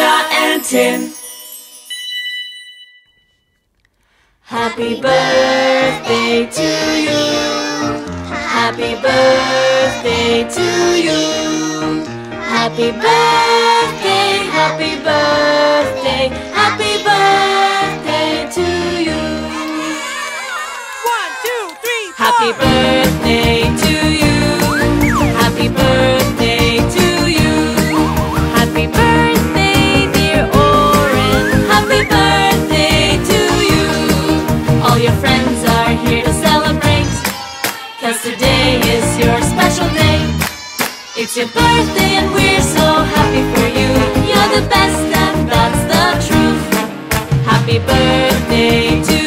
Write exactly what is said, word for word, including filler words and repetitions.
Linda and Tim. Happy birthday to you. Happy birthday to you. Happy birthday, happy birthday, happy birthday to you. One, two, three, four. Happy birthday to you. Happy birthday. It's your birthday and we're so happy for you. You're the best and that's the truth. Happy birthday to you.